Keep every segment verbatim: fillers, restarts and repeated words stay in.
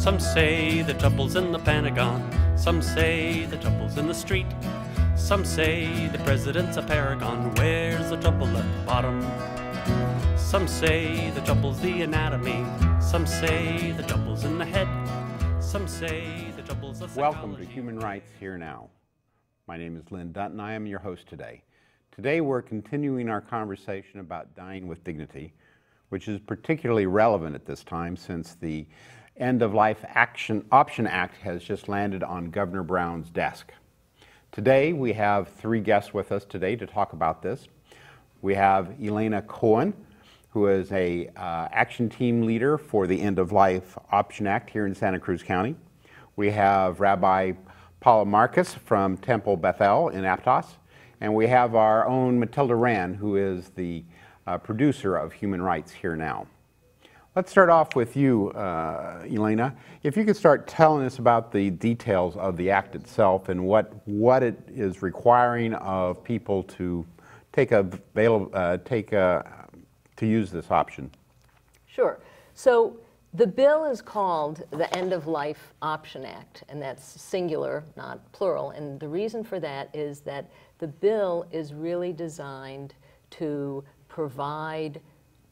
Some say the trouble's in the Pentagon. Some say the trouble's in the street. Some say the president's a paragon. Where's the trouble at the bottom? Some say the trouble's the anatomy. Some say the trouble's in the head. Some say the trouble's a psychology. Welcome to Human Rights Here Now. My name is Lynn Dutton. I am your host today. Today we're continuing our conversation about dying with dignity, which is particularly relevant at this time since the End of Life Option Act has just landed on Governor Brown's desk. Today we have three guests with us today to talk about this. We have Elena Cohen, who is a uh, action team leader for the End of Life Option Act here in Santa Cruz County. We have Rabbi Paula Marcus from Temple Beth El in Aptos, and we have our own Matilda Rand, who is the Uh, producer of Human Rights Here Now. Let's start off with you, uh, Elena. If you could start telling us about the details of the act itself and what what it is requiring of people to take a uh, take a, to use this option. Sure. So the bill is called the End of Life Option Act, and that's singular, not plural. And the reason for that is that the bill is really designed to provide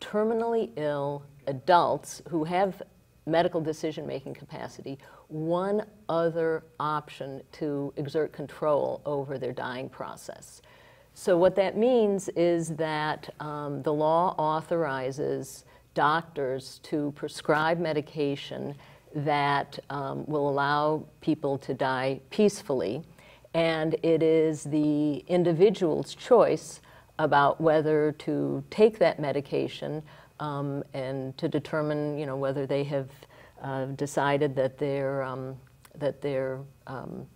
terminally ill adults who have medical decision-making capacity one other option to exert control over their dying process. So what that means is that um, the law authorizes doctors to prescribe medication that um, will allow people to die peacefully, and it is the individual's choice about whether to take that medication um, and to determine, you know, whether they have uh, decided that their um, that their um,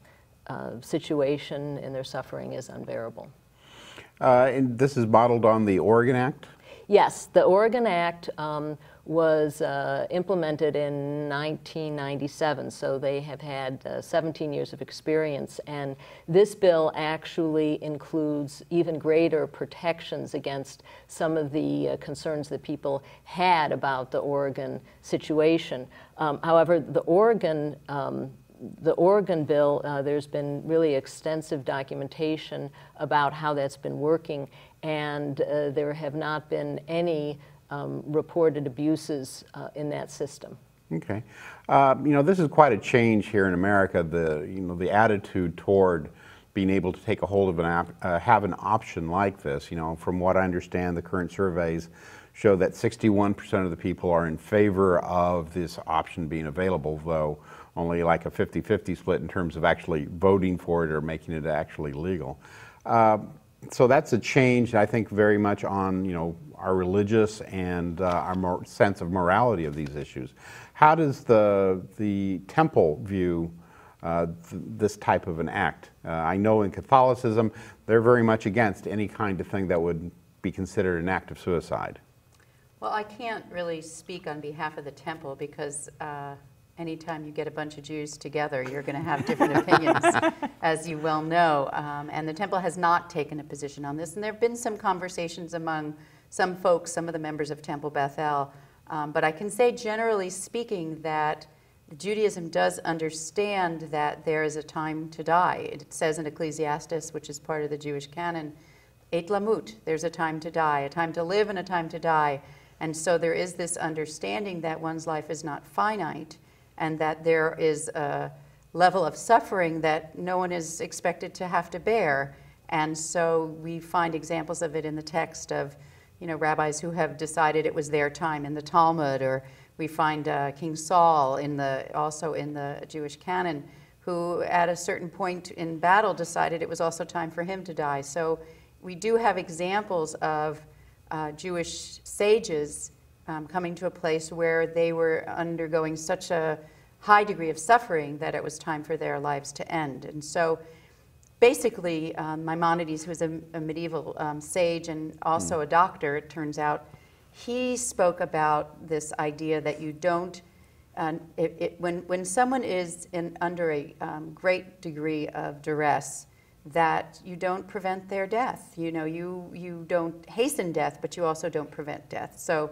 uh, situation and their suffering is unbearable. Uh, and this is modeled on the Oregon Act? Yes, the Oregon Act um, was uh, implemented in nineteen ninety-seven, so they have had uh, seventeen years of experience, and this bill actually includes even greater protections against some of the uh, concerns that people had about the Oregon situation. Um, however, the Oregon um, The Oregon bill, uh, there's been really extensive documentation about how that's been working, and uh, there have not been any um, reported abuses uh, in that system. Okay. Uh, you know, this is quite a change here in America, the, you know, the attitude toward being able to take a hold of an, op uh, have an option like this. You know, from what I understand, the current surveys show that sixty-one percent of the people are in favor of this option being available, though only like a fifty fifty split in terms of actually voting for it or making it actually legal. Uh, so that's a change, I think, very much on, you know, our religious and uh, our mor sense of morality of these issues. How does the, the temple view uh, th this type of an act? Uh, I know in Catholicism, they're very much against any kind of thing that would be considered an act of suicide. Well, I can't really speak on behalf of the temple because uh, anytime you get a bunch of Jews together, you're going to have different opinions, as you well know. Um, and the temple has not taken a position on this. And there have been some conversations among some folks, some of the members of Temple Beth El. Um, but I can say, generally speaking, that Judaism does understand that there is a time to die. It says in Ecclesiastes, which is part of the Jewish canon, et lamut, there's a time to die, a time to live and a time to die. And so there is this understanding that one's life is not finite, and that there is a level of suffering that no one is expected to have to bear. And so we find examples of it in the text of, you know, rabbis who have decided it was their time in the Talmud, or we find uh, King Saul in the, also in the Jewish canon, who at a certain point in battle decided it was also time for him to die. So we do have examples of Uh, Jewish sages um, coming to a place where they were undergoing such a high degree of suffering that it was time for their lives to end. And so basically um, Maimonides, who was a, a medieval um, sage and also mm. a doctor, it turns out, he spoke about this idea that you don't, uh, it, it, when, when someone is in, under a um, great degree of duress, that you don't prevent their death. You know, you, you don't hasten death, but you also don't prevent death. So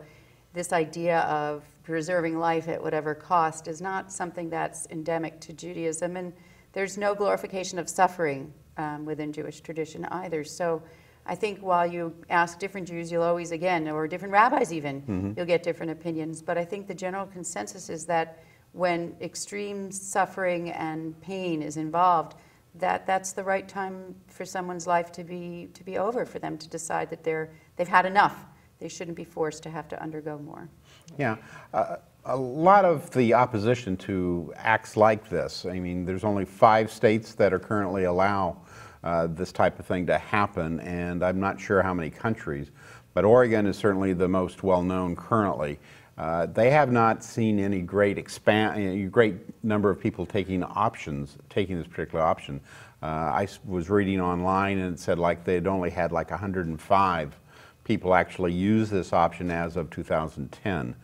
this idea of preserving life at whatever cost is not something that's endemic to Judaism, and there's no glorification of suffering um, within Jewish tradition either. So I think while you ask different Jews, you'll always, again, or different rabbis even, mm-hmm. you'll get different opinions. But I think the general consensus is that when extreme suffering and pain is involved, that that's the right time for someone's life to be to be over, for them to decide that they're they've had enough. They shouldn't be forced to have to undergo more. Yeah. Uh, a lot of the opposition to acts like this, I mean, there's only five states that are currently allow uh, this type of thing to happen, and I'm not sure how many countries, but Oregon is certainly the most well-known currently. Uh, they have not seen any great expand, great number of people taking options, taking this particular option. Uh, I was reading online and it said like they'd only had like one hundred five people actually use this option as of two thousand ten.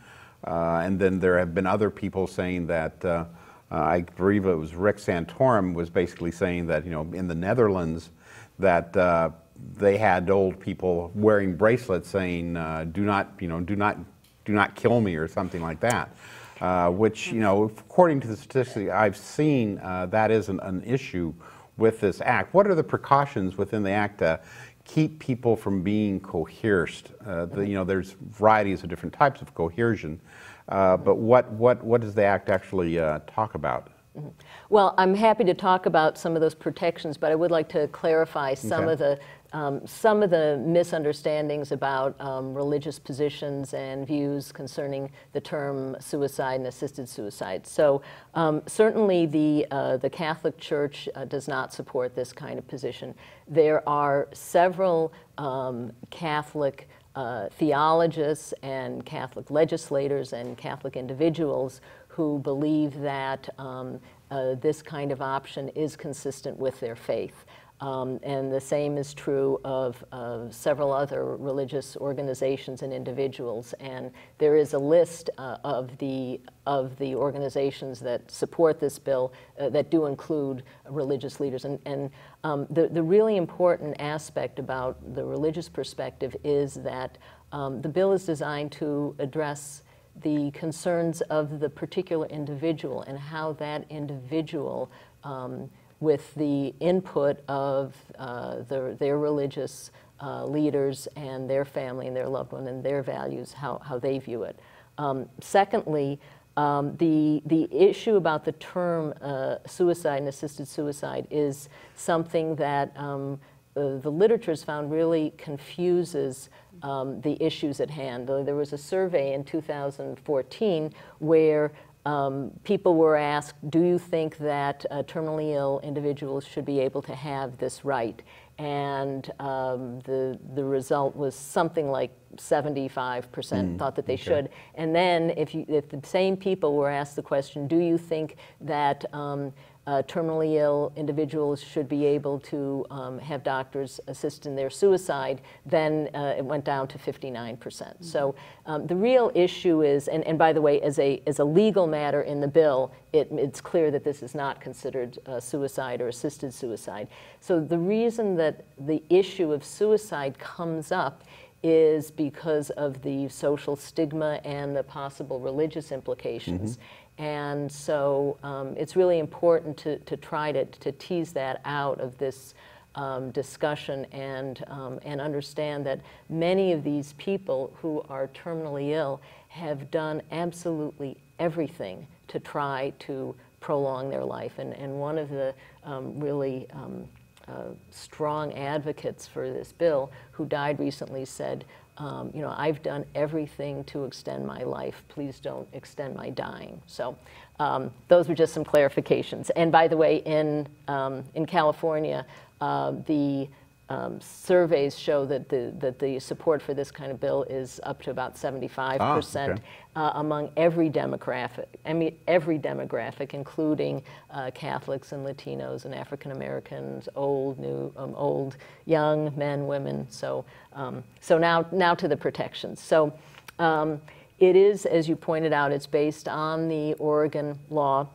Uh, and then there have been other people saying that, uh, uh, I believe it was Rick Santorum was basically saying that, you know, in the Netherlands that uh, they had old people wearing bracelets saying, uh, do not, you know, do not, do not kill me or something like that. Uh, which, you know, according to the statistics I've seen, uh, that isn't an issue with this act. What are the precautions within the act to keep people from being coerced? Uh, the, you know, there's varieties of different types of coercion, uh, but what, what, what does the Act actually uh, talk about? Mm-hmm. Well, I'm happy to talk about some of those protections, but I would like to clarify some okay. of the um, some of the misunderstandings about um, religious positions and views concerning the term suicide and assisted suicide. So um, certainly the uh, the Catholic Church uh, does not support this kind of position. There are several um, Catholic uh, theologists and Catholic legislators and Catholic individuals who believe that um, uh, this kind of option is consistent with their faith. Um, and the same is true of, of several other religious organizations and individuals. And there is a list uh, of, the, of the organizations that support this bill uh, that do include religious leaders. And, and um, the, the really important aspect about the religious perspective is that um, the bill is designed to address the concerns of the particular individual and how that individual, um, with the input of uh, the, their religious uh, leaders and their family and their loved one and their values, how, how they view it. Um, secondly, um, the, the issue about the term uh, suicide and assisted suicide is something that um, the, the literature has found really confuses Um, the issues at hand. There was a survey in two thousand fourteen where um, people were asked, do you think that uh, terminally ill individuals should be able to have this right? And um, the, the result was something like seventy-five percent mm, thought that they okay. should. And then if, you, if the same people were asked the question, do you think that um, Uh, terminally ill individuals should be able to um, have doctors assist in their suicide, then uh, it went down to fifty-nine percent. Mm-hmm. So um, the real issue is, and, and by the way, as a, as a legal matter in the bill, it, it's clear that this is not considered uh, suicide or assisted suicide. So the reason that the issue of suicide comes up is because of the social stigma and the possible religious implications. Mm-hmm. And so um, it's really important to, to try to, to tease that out of this um, discussion and, um, and understand that many of these people who are terminally ill have done absolutely everything to try to prolong their life. And, and one of the um, really um, uh, strong advocates for this bill, who died recently, said, Um, you know, I've done everything to extend my life. Please don't extend my dying. So um, those were just some clarifications. And by the way, in, um, in California, uh, the um, surveys show that the, that the support for this kind of bill is up to about seventy-five percent ah, okay. uh, among every demographic, I mean, every demographic, including uh, Catholics and Latinos and African Americans, old, new, um, old, young, men, women. So. Um, so now, now to the protections. So um, it is, as you pointed out, it's based on the Oregon law.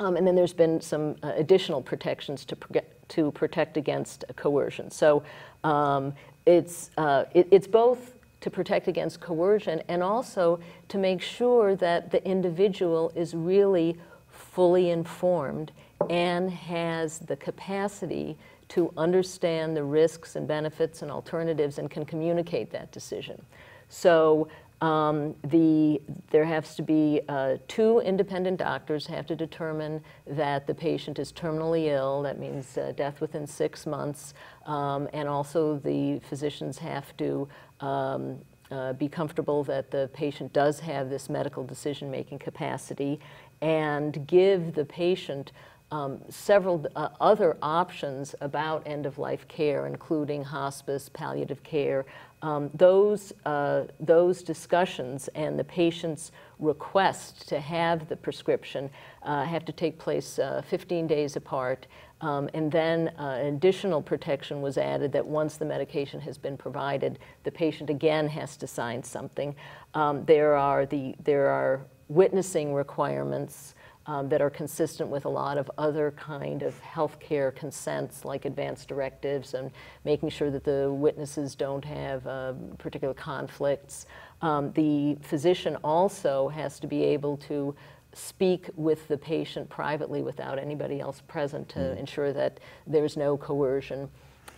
Um, and then there's been some uh, additional protections to, pro to protect against coercion. So um, it's, uh, it, it's both to protect against coercion, and also to make sure that the individual is really fully informed and has the capacity to understand the risks and benefits and alternatives and can communicate that decision. So um, the, there has to be uh, two independent doctors have to determine that the patient is terminally ill. That means uh, death within six months. Um, and also the physicians have to um, uh, be comfortable that the patient does have this medical decision-making capacity, and give the patient Um, several uh, other options about end-of-life care, including hospice, palliative care. Um, those, uh, those discussions and the patient's request to have the prescription uh, have to take place uh, fifteen days apart. Um, and then uh, additional protection was added that once the medication has been provided, the patient again has to sign something. Um, there are the, there are witnessing requirements Um, that are consistent with a lot of other kind of healthcare consents, like advance directives and making sure that the witnesses don't have uh, particular conflicts. Um, the physician also has to be able to speak with the patient privately without anybody else present to mm. ensure that there's no coercion.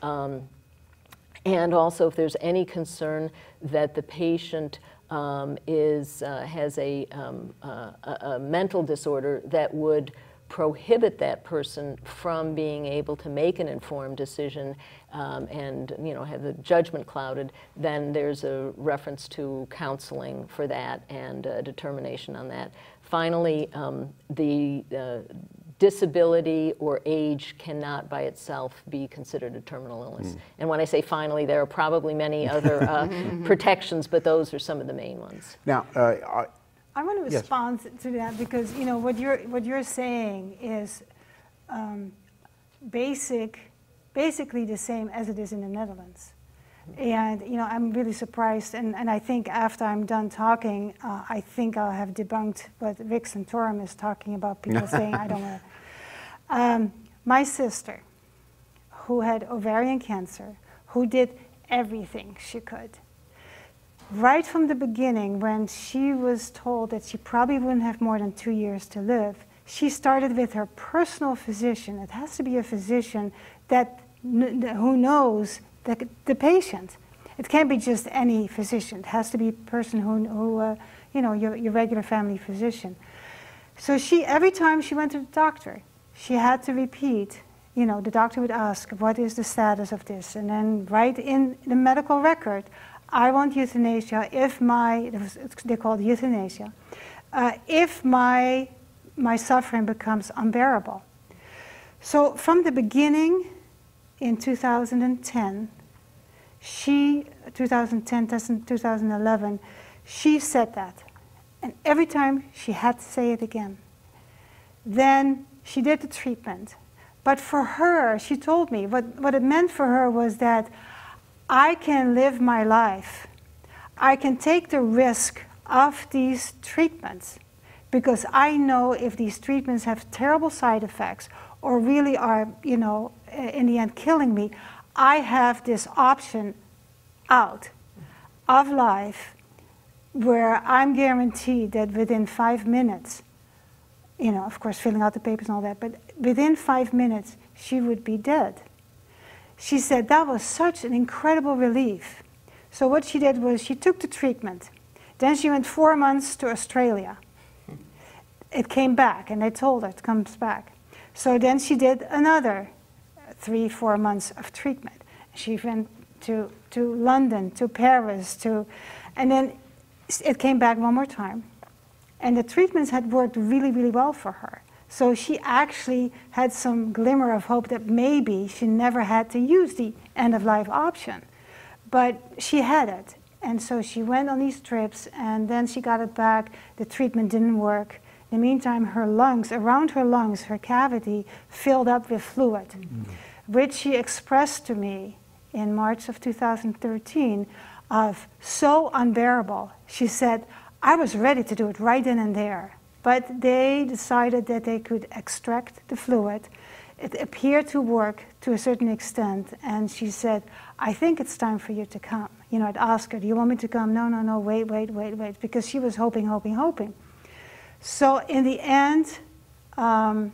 Um, and also if there's any concern that the patient Um, is, uh, has a, um, uh, a mental disorder that would prohibit that person from being able to make an informed decision um, and, you know, have the judgment clouded, then there's a reference to counseling for that and uh, determination on that. Finally, um, the uh, disability or age cannot by itself be considered a terminal illness. Mm. And when I say finally, there are probably many other uh, protections, but those are some of the main ones. Now, uh, I, I want to yes. respond to that, because you know what you're what you're saying is um, basic, basically the same as it is in the Netherlands. And you know, I'm really surprised, and, and I think after I'm done talking, uh, I think I'll have debunked what Rick Santorum is talking about, people saying, I don't know. Um, my sister, who had ovarian cancer, who did everything she could, right from the beginning when she was told that she probably wouldn't have more than two years to live, she started with her personal physician. It has to be a physician that n who knows The, the patient. It can't be just any physician. It has to be a person who, who uh, you know, your, your regular family physician. So she, every time she went to the doctor, she had to repeat, you know, the doctor would ask, what is the status of this? And then write in the medical record, I want euthanasia if my, they call it euthanasia, uh, if my, my suffering becomes unbearable. So from the beginning, in two thousand ten, she, two thousand ten, two thousand eleven, she said that. And every time she had to say it again. Then she did the treatment. But for her, she told me, what, what it meant for her was that I can live my life. I can take the risk of these treatments, because I know if these treatments have terrible side effects or really are, you know, in the end killing me, I have this option out of life where I'm guaranteed that within five minutes, you know, of course filling out the papers and all that, but within five minutes she would be dead. She said that was such an incredible relief. So what she did was she took the treatment. Then she went four months to Australia. It came back, and they told her it comes back. So then she did another three, four months of treatment. She went to, to London, to Paris, to, and then it came back one more time. And the treatments had worked really, really well for her. So she actually had some glimmer of hope that maybe she never had to use the end-of-life option. But she had it. And so she went on these trips, and then she got it back. The treatment didn't work. In the meantime, her lungs, around her lungs, her cavity, filled up with fluid, mm-hmm. which she expressed to me in March of two thousand thirteen of so unbearable. She said, I was ready to do it right then and there, but they decided that they could extract the fluid. It appeared to work to a certain extent, and she said, I think it's time for you to come. You know, I'd ask her, do you want me to come? No, no, no, wait, wait, wait, wait, because she was hoping, hoping, hoping. So in the end, um,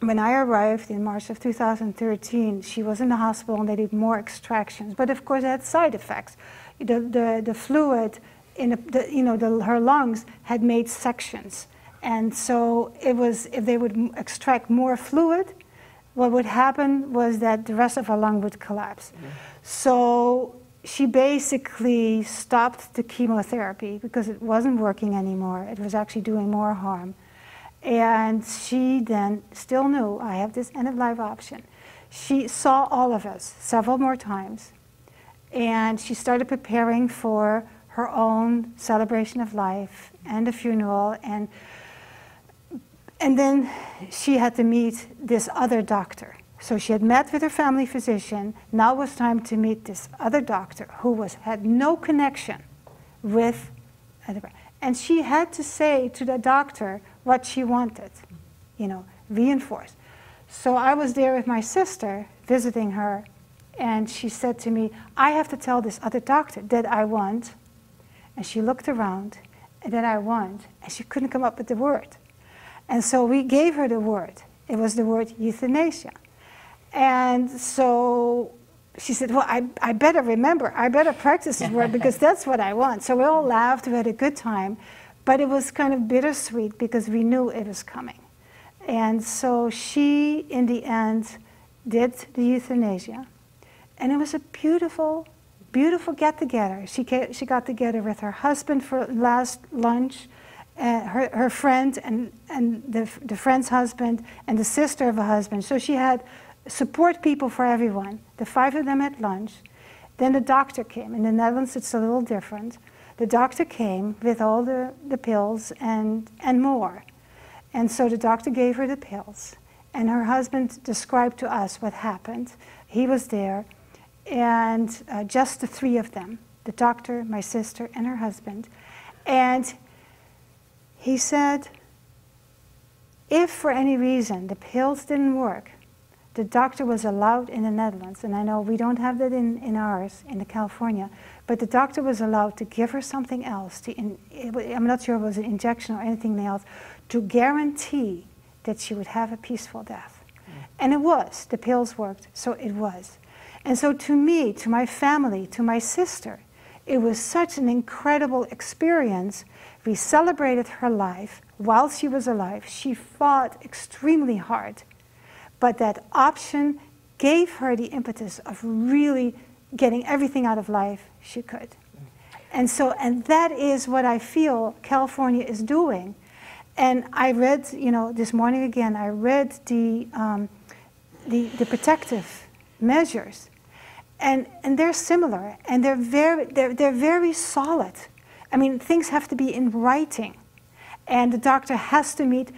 when I arrived in March of two thousand thirteen, she was in the hospital and they did more extractions. But of course, it had side effects. The, the, the fluid in the, the, you know, the, her lungs had made sections. And so it was, if they would extract more fluid, what would happen was that the rest of her lung would collapse. Mm-hmm. So she basically stopped the chemotherapy because it wasn't working anymore. It was actually doing more harm. And she then still knew, I have this end-of-life option. She saw all of us several more times. And she started preparing for her own celebration of life and the funeral. And, and then she had to meet this other doctor. So she had met with her family physician. Now it was time to meet this other doctor who was, had no connection with, and she had to say to the doctor what she wanted, you know, reinforced. So I was there with my sister visiting her, and she said to me, I have to tell this other doctor that I want, and she looked around, and then I want, and she couldn't come up with the word. And so we gave her the word. It was the word euthanasia. And so she said, well, I, I better remember, I better practice this word because that's what I want. So we all laughed, we had a good time, but it was kind of bittersweet because we knew it was coming. And so she, in the end, did the euthanasia. And it was a beautiful, beautiful get-together. She, she got together with her husband for last lunch, Uh, her, her friend and, and the, the friend's husband and the sister of a husband. So she had support people for everyone. The five of them had lunch. Then the doctor came. In the Netherlands, it's a little different. The doctor came with all the, the pills and, and more. And so the doctor gave her the pills. And her husband described to us what happened. He was there. And uh, just the three of them, the doctor, my sister, and her husband. And he said, if for any reason the pills didn't work, the doctor was allowed in the Netherlands, and I know we don't have that in, in ours, in the California, but the doctor was allowed to give her something else, to in, I'm not sure it was an injection or anything else, to guarantee that she would have a peaceful death. Mm. And it was, the pills worked, so it was. And so to me, to my family, to my sister, it was such an incredible experience. We celebrated her life while she was alive. She fought extremely hard. But that option gave her the impetus of really getting everything out of life she could. And so, and that is what I feel California is doing. And I read, you know, this morning again, I read the, um, the, the protective measures. And, and they're similar, and they're very, they're, they're very solid. I mean, things have to be in writing, and the doctor has to meet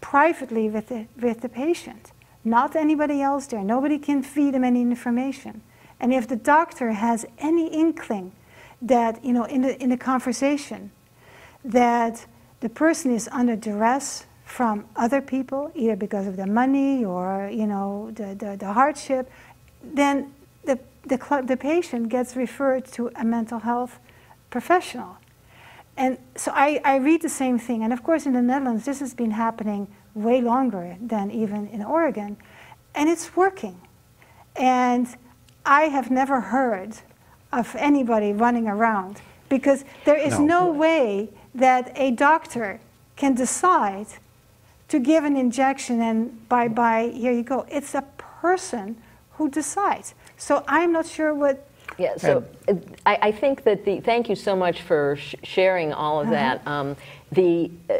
privately with the, with the patient, not anybody else there. Nobody can feed him any information. And if the doctor has any inkling that, you know, in the, in the conversation, that the person is under duress from other people, either because of the money or, you know, the, the, the hardship, then the, the, the patient gets referred to a mental health professional. And so I, I read the same thing. And of course, in the Netherlands, this has been happening way longer than even in Oregon. And it's working. And I have never heard of anybody running around, because there is no, no way that a doctor can decide to give an injection and bye-bye, here you go. It's a person who decides. So I'm not sure what. Yeah, so I, I think that the, thank you so much for sh sharing all of uh-huh. that. Um, the uh,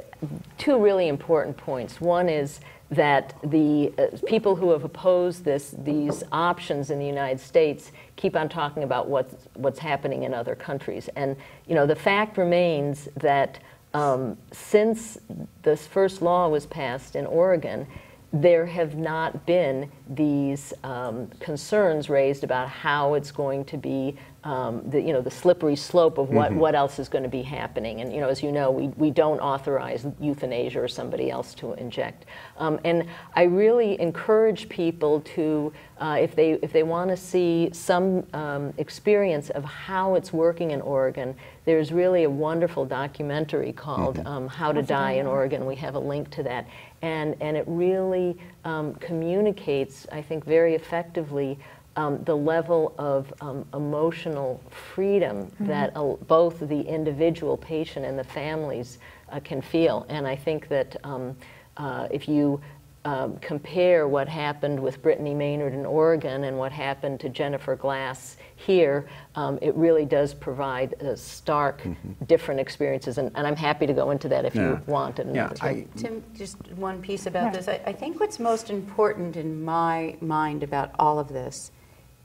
two really important points. One is that the uh, people who have opposed this, these options in the United States keep on talking about what's, what's happening in other countries. And, you know, the fact remains that um, since this first law was passed in Oregon, there have not been these um, concerns raised about how it's going to be um, the, you know, the slippery slope of what, mm-hmm. what else is going to be happening. And, you know, as you know, we, we don't authorize euthanasia or somebody else to inject. Um, and I really encourage people to, uh, if they, if they want to see some um, experience of how it's working in Oregon, there's really a wonderful documentary called mm-hmm. um, How to Die in Oregon. We have a link to that. And, and it really um, communicates, I think, very effectively Um, the level of um, emotional freedom mm-hmm. that uh, both the individual patient and the families uh, can feel. And I think that um, uh, if you um, compare what happened with Brittany Maynard in Oregon and what happened to Jennifer Glass here, um, it really does provide a stark mm-hmm. different experiences. And, and I'm happy to go into that if yeah. you want. And yeah. I, Tim, just one piece about yeah. this. I, I think what's most important in my mind about all of this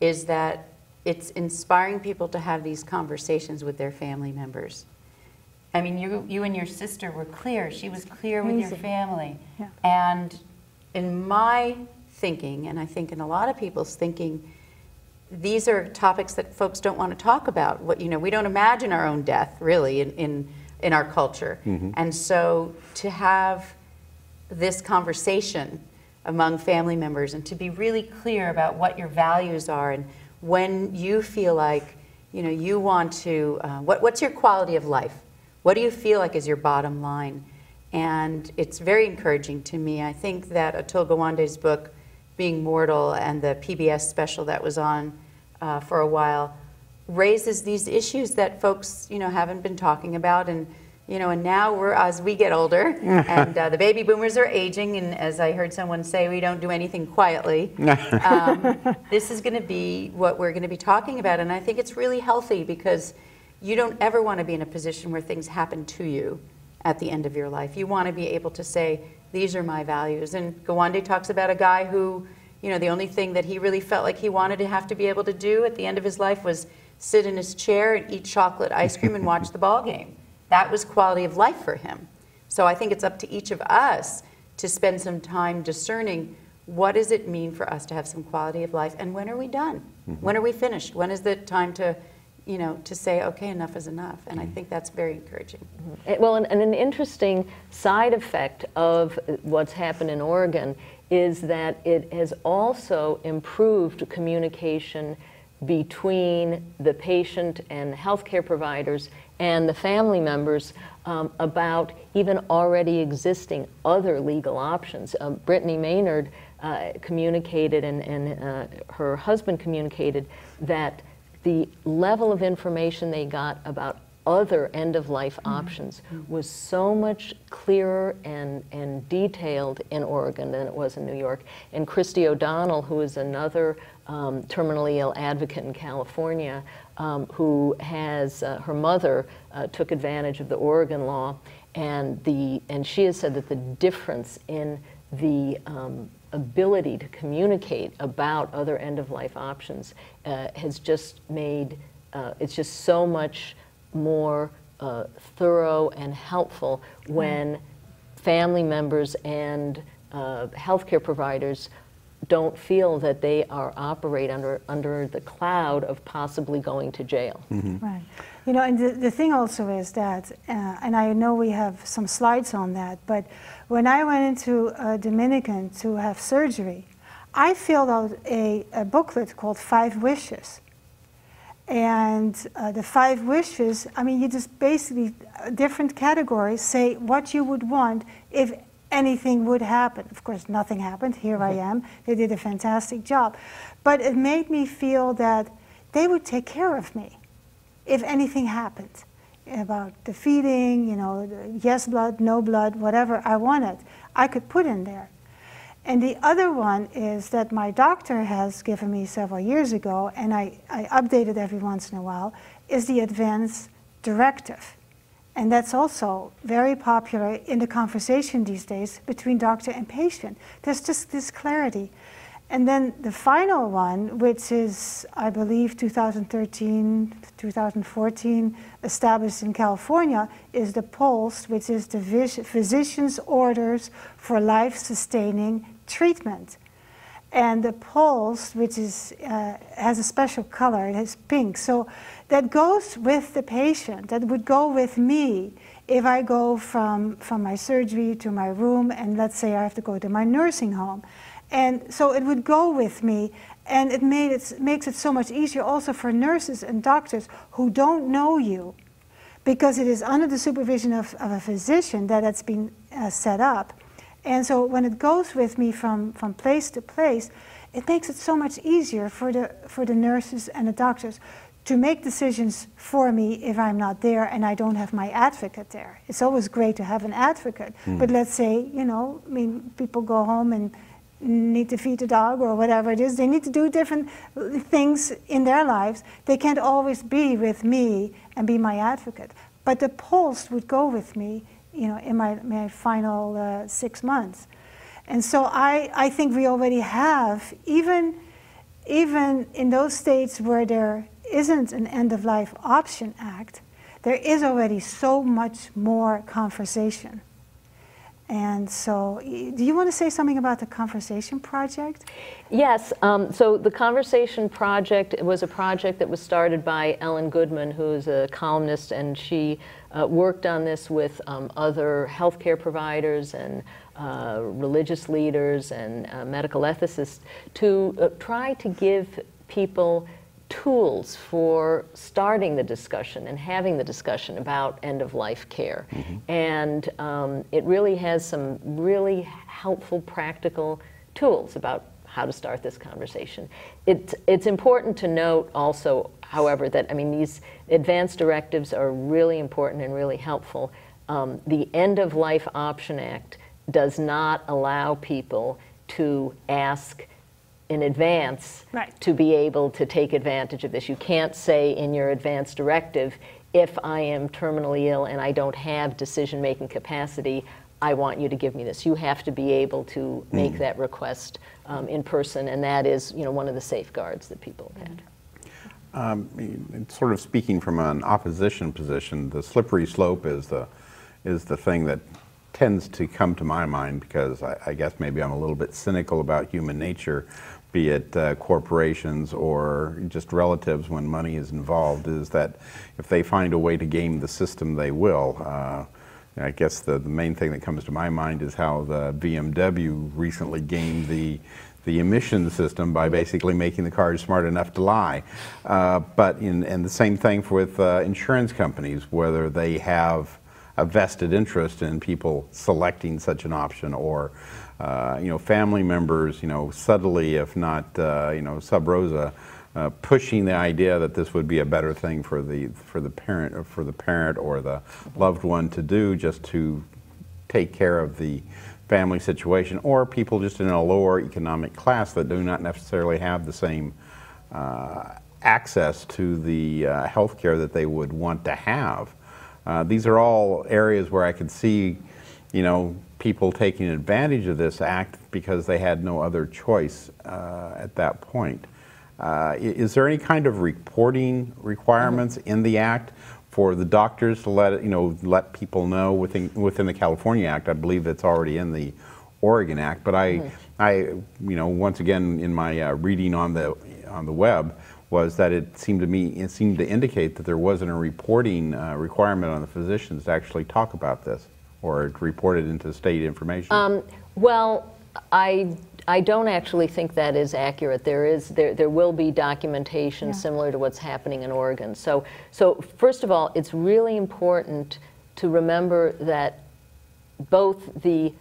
is that it's inspiring people to have these conversations with their family members. I mean, you, you and your sister were clear. She was clear with your family. Yeah. And in my thinking, and I think in a lot of people's thinking, these are topics that folks don't want to talk about. What, you know, we don't imagine our own death, really, in, in, in our culture. Mm-hmm. And so to have this conversation among family members and to be really clear about what your values are and when you feel like, you know, you want to, uh, what, what's your quality of life? What do you feel like is your bottom line? And it's very encouraging to me. I think that Atul Gawande's book, Being Mortal, and the P B S special that was on uh, for a while, raises these issues that folks, you know, haven't been talking about. And You know, and now we're, as we get older, and uh, the baby boomers are aging, and as I heard someone say, we don't do anything quietly. um, this is going to be what we're going to be talking about, and I think it's really healthy because you don't ever want to be in a position where things happen to you at the end of your life. You want to be able to say, these are my values. And Gawande talks about a guy who, you know, the only thing that he really felt like he wanted to have to be able to do at the end of his life was sit in his chair and eat chocolate ice cream and watch the ball game. That was quality of life for him. So I think it's up to each of us to spend some time discerning what does it mean for us to have some quality of life, and when are we done? Mm-hmm. When are we finished? When is the time to, you know, to say, okay, enough is enough? And I think that's very encouraging. Mm-hmm. Well, and, and an interesting side effect of what's happened in Oregon is that it has also improved communication between the patient and healthcare providers and the family members um, about even already existing other legal options. Um, Brittany Maynard uh, communicated, and, and uh, her husband communicated, that the level of information they got about other end-of-life mm-hmm. options was so much clearer and, and detailed in Oregon than it was in New York. And Christy O'Donnell, who is another um, terminally ill advocate in California, Um, who has, uh, her mother uh, took advantage of the Oregon law, and the and she has said that the difference in the um, ability to communicate about other end-of-life options uh, has just made, uh, it's just so much more uh, thorough and helpful when family members and uh, healthcare providers don't feel that they are operate under under the cloud of possibly going to jail. Mm-hmm. Right. You know, and the, the thing also is that, uh, and I know we have some slides on that, but when I went into uh, Dominican to have surgery, I filled out a, a booklet called Five Wishes. And uh, the Five Wishes, I mean, you just basically, uh, different categories say what you would want if anything would happen. Of course, nothing happened. Here I am. They did a fantastic job. But it made me feel that they would take care of me if anything happened. About the feeding, you know, the yes blood, no blood, whatever I wanted, I could put in there. And the other one is that my doctor has given me several years ago, and I, I update it every once in a while, is the advance directive. And that's also very popular in the conversation these days between doctor and patient. There's just this clarity. And then the final one, which is, I believe, two thousand thirteen, two thousand fourteen, established in California, is the POLST, which is the Physician's Orders for Life-Sustaining Treatment. and the POLST, which is, uh, has a special color, it has pink. So that goes with the patient, that would go with me if I go from, from my surgery to my room, and let's say I have to go to my nursing home. And so it would go with me, and it, made it makes it so much easier also for nurses and doctors who don't know you, because it is under the supervision of, of a physician that it's been uh, set up. And so when it goes with me from, from place to place, it makes it so much easier for the, for the nurses and the doctors to make decisions for me if I'm not there and I don't have my advocate there. It's always great to have an advocate, mm. but let's say, you know, I mean, people go home and need to feed a dog or whatever it is. They need to do different things in their lives. They can't always be with me and be my advocate. But the POLST would go with me, you know, in my, my final uh, six months. And so I, I think we already have, even, even in those states where there isn't an End-of-Life Option Act, there is already so much more conversation. And so, do you want to say something about the Conversation Project? Yes. Um, so the Conversation Project was a project that was started by Ellen Goodman, who's a columnist, and she uh, worked on this with um, other healthcare providers and uh, religious leaders and uh, medical ethicists to uh, try to give people tools for starting the discussion and having the discussion about end-of-life care. Mm-hmm. And um, it really has some really helpful practical tools about how to start this conversation. It's, it's important to note also, however, that, I mean, these advance directives are really important and really helpful. Um, the End-of-Life Option Act does not allow people to ask in advance right. to be able to take advantage of this. You can't say in your advance directive, if I am terminally ill and I don't have decision-making capacity, I want you to give me this. You have to be able to make mm. that request um, in person, and that is, you know, one of the safeguards that people have had. Um, sort of speaking from an opposition position, the slippery slope is the, is the thing that tends to come to my mind, because I, I guess maybe I'm a little bit cynical about human nature, be it uh, corporations or just relatives when money is involved, is that if they find a way to game the system, they will. Uh, I guess the, the main thing that comes to my mind is how the B M W recently gamed the the emission system by basically making the cars smart enough to lie. Uh, but in and the same thing with uh, insurance companies, whether they have a vested interest in people selecting such an option, or uh, you know, family members, you know, subtly, if not uh, you know, sub rosa, uh, pushing the idea that this would be a better thing for the for the parent or for the parent or the loved one to do, just to take care of the family situation, or people just in a lower economic class that do not necessarily have the same uh, access to the uh, health care that they would want to have. Uh, these are all areas where I could see, you know, people taking advantage of this act because they had no other choice uh, at that point. Uh, is there any kind of reporting requirements in the act for the doctors to let, you know, let people know within, within the California Act? I believe it's already in the Oregon Act, but I, mm-hmm. I, you know, once again in my uh, reading on the, on the web, was that it seemed to me, it seemed to indicate that there wasn't a reporting uh, requirement on the physicians to actually talk about this or report it into state information. Um, well, I, I don't actually think that is accurate. There is, there, there will be documentation yeah. similar to what's happening in Oregon. So, so first of all, it's really important to remember that both the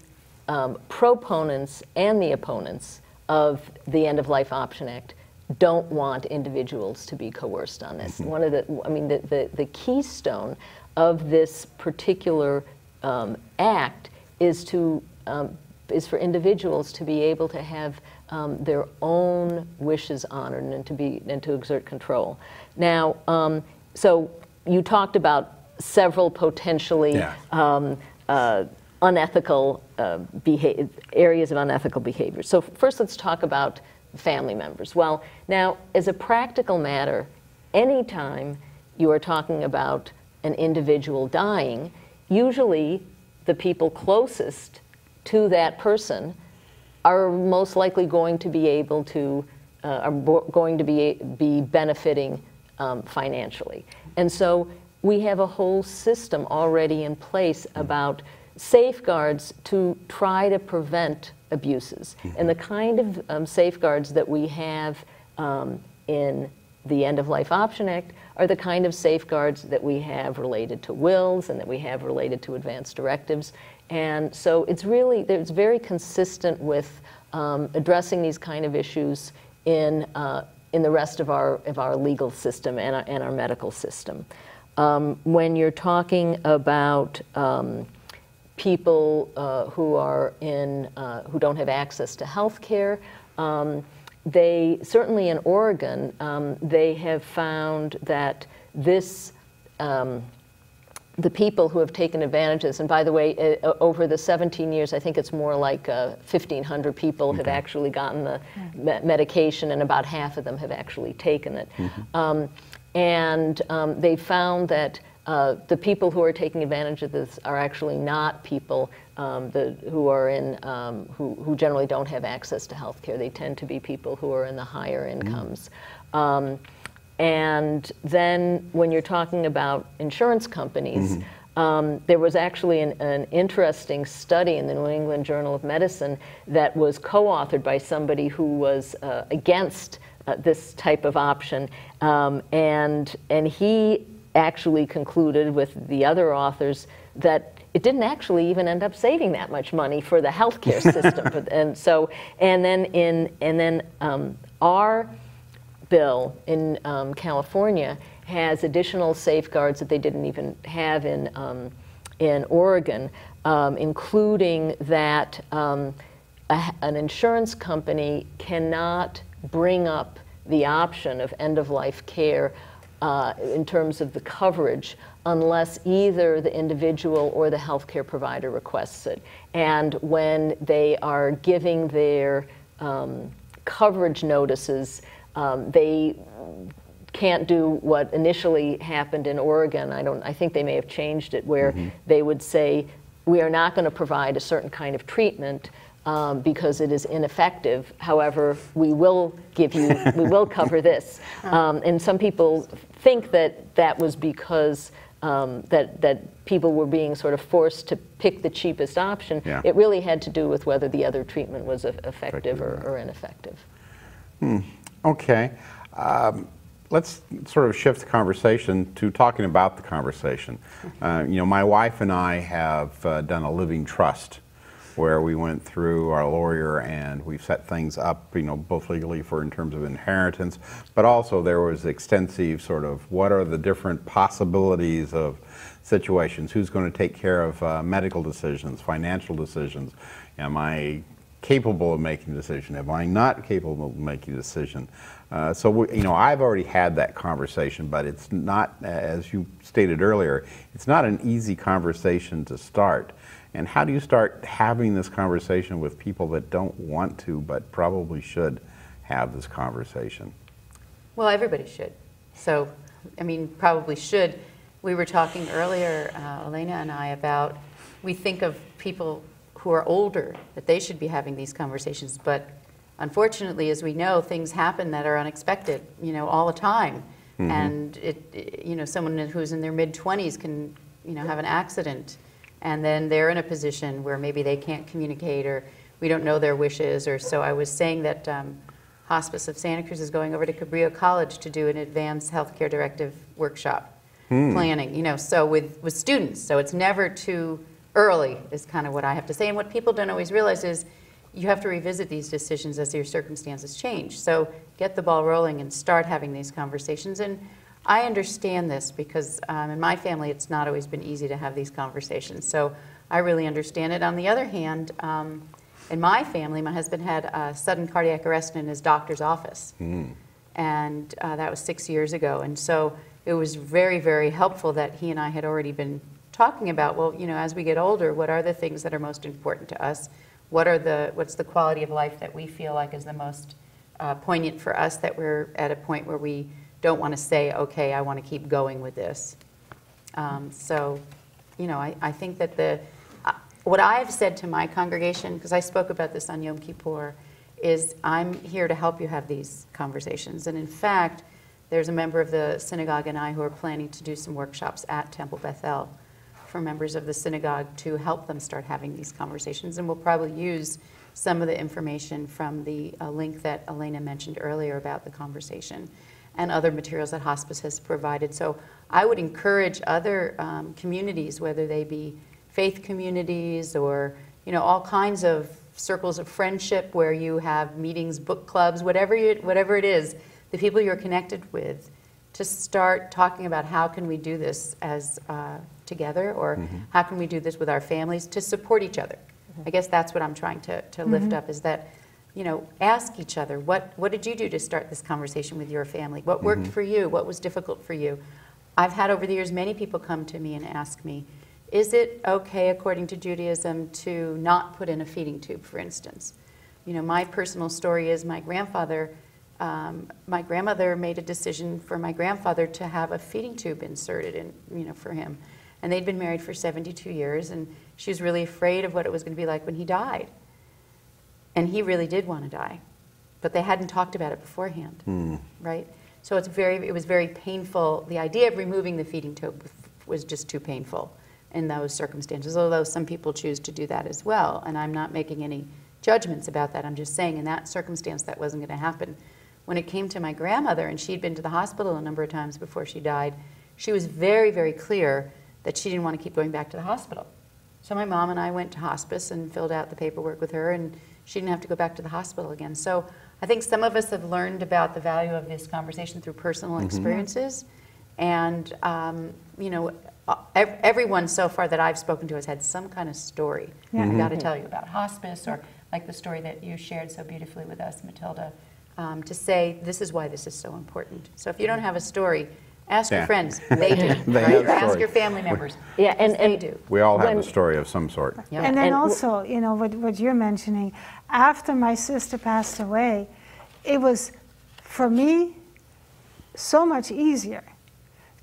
um, proponents and the opponents of the End-of-Life Option Act don't want individuals to be coerced on this. Mm-hmm. One of the, I mean, the, the, the keystone of this particular um, act is to, um, is for individuals to be able to have um, their own wishes honored and to be, and to exert control. Now, um, so you talked about several potentially yeah. um, uh, unethical uh, behavior, areas of unethical behavior. So first let's talk about family members. Well, now, as a practical matter, anytime you are talking about an individual dying, usually the people closest to that person are most likely going to be able to, uh, are going to be, be benefiting um, financially. And so we have a whole system already in place about safeguards to try to prevent abuses. Mm-hmm. And the kind of um, safeguards that we have um, in the End of Life Option Act are the kind of safeguards that we have related to wills and that we have related to advance directives. And so it's really, it's very consistent with um, addressing these kind of issues in, uh, in the rest of our, of our legal system and our, and our medical system. Um, when you're talking about um, people uh, who are in, uh, who don't have access to health care, um, they, certainly in Oregon, um, they have found that this, um, the people who have taken advantage of this, and by the way, uh, over the seventeen years, I think it's more like uh, fifteen hundred people okay. have actually gotten the yeah. me medication, and about half of them have actually taken it. Mm-hmm. um, and um, they found that uh, the people who are taking advantage of this are actually not people um, the, who are in, um, who, who generally don't have access to health care. They tend to be people who are in the higher incomes. Mm-hmm. um, And then when you're talking about insurance companies, mm-hmm. um, there was actually an, an interesting study in the New England Journal of Medicine that was co-authored by somebody who was uh, against uh, this type of option. Um, and, and he actually concluded with the other authors that it didn't actually even end up saving that much money for the healthcare system. And so, and then in, and then um, our bill in um, California has additional safeguards that they didn't even have in, um, in Oregon, um, including that um, a, an insurance company cannot bring up the option of end-of-life care uh, in terms of the coverage unless either the individual or the healthcare provider requests it. And when they are giving their um, coverage notices, Um, they can't do what initially happened in Oregon. I don't. I think they may have changed it, where mm-hmm. they would say, "We are not going to provide a certain kind of treatment um, because it is ineffective. However, we will give you. we will cover this." Um, and some people think that that was because um, that that people were being sort of forced to pick the cheapest option. Yeah. It really had to do with whether the other treatment was effective, effective or, or ineffective. Hmm. Okay, um, let's sort of shift the conversation to talking about the conversation. Uh, you know, my wife and I have uh, done a living trust where we went through our lawyer and we've set things up, you know, both legally for in terms of inheritance, but also there was extensive sort of what are the different possibilities of situations, who's going to take care of uh, medical decisions, financial decisions, am I capable of making a decision? Am I not capable of making a decision? Uh, so, we, you know, I've already had that conversation, but it's not, as you stated earlier, it's not an easy conversation to start. And how do you start having this conversation with people that don't want to, but probably should have this conversation? Well, everybody should. So, I mean, probably should. We were talking earlier, uh, Elena and I, about we think of people who are older, that they should be having these conversations. But unfortunately, as we know, things happen that are unexpected, you know, all the time. Mm-hmm. And, it, it, you know, someone who's in their mid twenties can, you know, have an accident. And then they're in a position where maybe they can't communicate or we don't know their wishes. Or so I was saying that um, Hospice of Santa Cruz is going over to Cabrillo College to do an advanced healthcare directive workshop mm. planning, you know, so with, with students. So it's never too early is kind of what I have to say. And what people don't always realize is you have to revisit these decisions as your circumstances change. So get the ball rolling and start having these conversations. And I understand this because um, in my family, it's not always been easy to have these conversations. So I really understand it. On the other hand, um, in my family, my husband had a sudden cardiac arrest in his doctor's office. Mm. And uh, that was six years ago. And so it was very, very helpful that he and I had already been talking about, well, you know, as we get older, what are the things that are most important to us? What are the, what's the quality of life that we feel like is the most uh, poignant for us, that we're at a point where we don't want to say, okay, I want to keep going with this. Um, so, you know, I, I think that the, what I've said to my congregation, because I spoke about this on Yom Kippur, is I'm here to help you have these conversations. And in fact, there's a member of the synagogue and I who are planning to do some workshops at Temple Beth El for members of the synagogue to help them start having these conversations. And we'll probably use some of the information from the uh, link that Elena mentioned earlier about the conversation and other materials that hospice has provided. So I would encourage other um, communities, whether they be faith communities or, you know, all kinds of circles of friendship where you have meetings, book clubs, whatever, you, whatever it is, the people you're connected with, to start talking about how can we do this as uh, together, or mm-hmm. how can we do this with our families to support each other. Mm-hmm. I guess that's what I'm trying to, to mm-hmm. lift up, is that, you know, ask each other, what, what did you do to start this conversation with your family? What worked mm-hmm. for you? What was difficult for you? I've had over the years many people come to me and ask me, is it okay, according to Judaism, to not put in a feeding tube, for instance? You know, my personal story is my grandfather, um, my grandmother made a decision for my grandfather to have a feeding tube inserted in, you know, for him. And they'd been married for seventy-two years, and she was really afraid of what it was going to be like when he died. And he really did want to die, but they hadn't talked about it beforehand, mm. right? So it's very, it was very painful. The idea of removing the feeding tube was just too painful in those circumstances, although some people choose to do that as well. And I'm not making any judgments about that. I'm just saying in that circumstance that wasn't going to happen. When it came to my grandmother, and she'd been to the hospital a number of times before she died, she was very, very clear that she didn't want to keep going back to the hospital. So my mom and I went to hospice and filled out the paperwork with her, and she didn't have to go back to the hospital again. So I think some of us have learned about the value of this conversation through personal mm-hmm. experiences. And, um, you know, everyone so far that I've spoken to has had some kind of story. Yeah. Mm-hmm. I've got to tell you about hospice, or like the story that you shared so beautifully with us, Matilda, um, to say this is why this is so important. So if you don't have a story, ask yeah. your friends. They do. They right? Ask your family members. We, yeah, and, and they do. We all have when, a story of some sort. Yeah. And then and also, you know, what, what you're mentioning, after my sister passed away, it was, for me, so much easier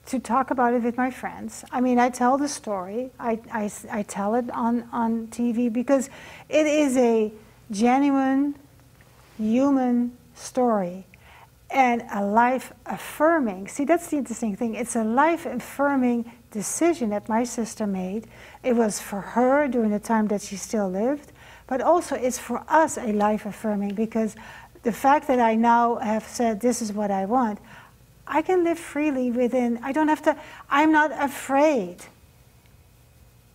to talk about it with my friends. I mean, I tell the story. I, I, I tell it on, on T V because it is a genuine, human story. And a life-affirming, see, that's the interesting thing. It's a life-affirming decision that my sister made. It was for her during the time that she still lived, but also it's for us a life-affirming, because the fact that I now have said, this is what I want, I can live freely within, I don't have to, I'm not afraid.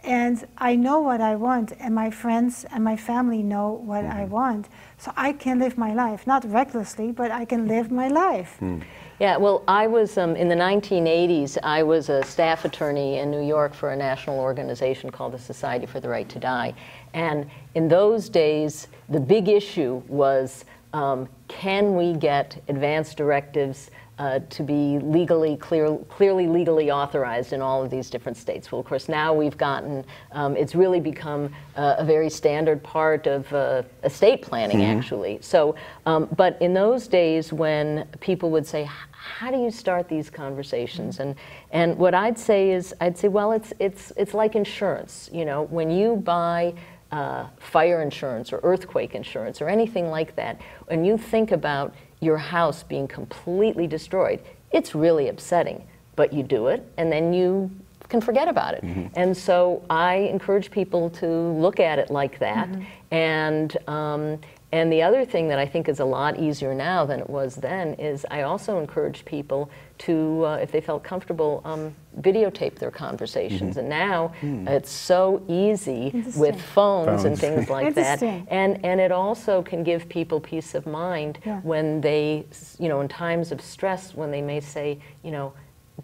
And I know what I want, and my friends and my family know what mm-hmm. I want. So I can live my life, not recklessly, but I can live my life. Mm. Yeah, well, I was, um, in the nineteen eighties, I was a staff attorney in New York for a national organization called the Society for the Right to Die. And in those days, the big issue was, um, can we get advance directives Uh, to be legally, clear, clearly legally authorized in all of these different states. Well, of course, now we've gotten, um, it's really become uh, a very standard part of uh, estate planning, mm-hmm. actually. So, um, but in those days when people would say, how do you start these conversations? And, and what I'd say is, I'd say, well, it's, it's, it's like insurance. You know, when you buy uh, fire insurance or earthquake insurance or anything like that, when you think about your house being completely destroyed, it's really upsetting, but you do it and then you can forget about it. Mm-hmm. And so I encourage people to look at it like that. Mm-hmm. And, um, and the other thing that I think is a lot easier now than it was then is I also encourage people to, uh, if they felt comfortable, um, videotape their conversations. Mm-hmm. And now mm. it's so easy with phones, phones and things like that. And, and it also can give people peace of mind yeah. when they, you know, in times of stress, when they may say, you know,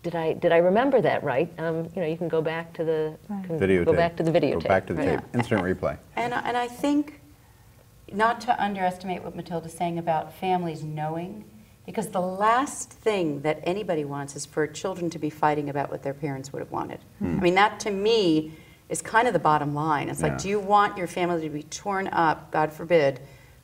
Did I did I remember that right? Um, you know, you can go back to the right. videotape. Go back to the videotape. Go back to the right. tape. Yeah. Instant replay. And and I think, not to underestimate what Matilda's saying about families knowing, because the last thing that anybody wants is for children to be fighting about what their parents would have wanted. Mm. I mean, that to me is kind of the bottom line. It's like, yeah. do you want your family to be torn up, God forbid,